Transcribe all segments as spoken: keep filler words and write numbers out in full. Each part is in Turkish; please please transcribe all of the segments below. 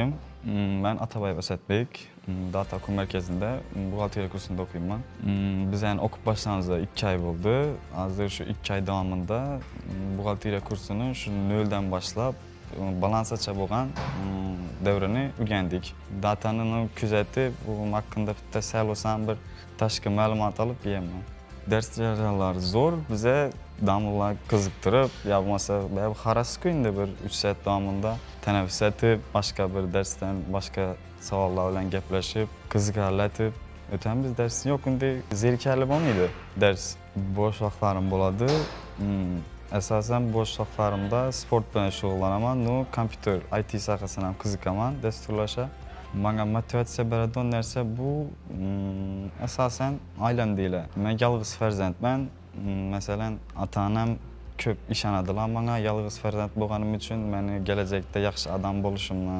aleyküm. Ben Otaboyev Asadbek, Data Ta'lim Markazı'nda buxgalteriya kursunda okuyman. Biz yani okup başlanıza iki ay oldu. Hazır şu iki ay devamında buxgalteriya kursunu şu nölden başlap balansa çaboğan devrini öğrendik. Datanın küzetip bunun hakkında tasarlı olsan bir taşkı malumat alıp yiyemem. Ders jarayonlari zor, bize damlalar kızıktırıp, ya bu masa bayağı haras köyünde bir üç saat damında teneffüs etip, başka bir dersten başka savollar bilan gaplaşıp, kızıkarlatib. Öten biz dersin yok indi, zerikarli bo'lmaydi ders. Boş vaqtlarim bo'ladi. Hmm. Esasen boş vaqtlarimda sport bilan shug'ullanaman, no kompyuter, I T sohasini ham qiziqaman, dasturlasha. Menga Matthew Seberadon narsa bu hmm, esasen ailem değil. Men yalg'iz farzandman. Mesela ota-onam ko'p ishonadilar menga yalg'iz farzand bo'lganim uchun meni kelajakda yaxshi adam bo'lishimni,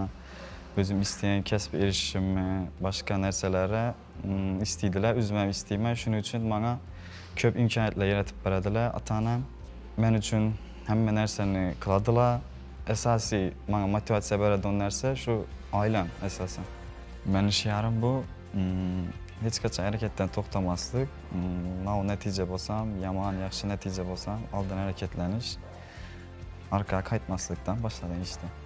o'zim istagan kasbga erishishimni, boshqa narsalarni istaydilar, o'zim ham istayman. Shuning uchun menga ko'p imkoniyatlar yaratib beradilar. Ota-onam men uchun hamma narsani qiladilar. Asosiy menga motivatsiya beradigan narsa shu oilam asosan. Meni shiarim bu hech qachon harakatdan to'xtamaslik, nima natija bo'lsam, yomon, yaxshi natija bo'lsam, oldin harakatlanish, orqaga qaytmaslikdan boshlagan ishdan.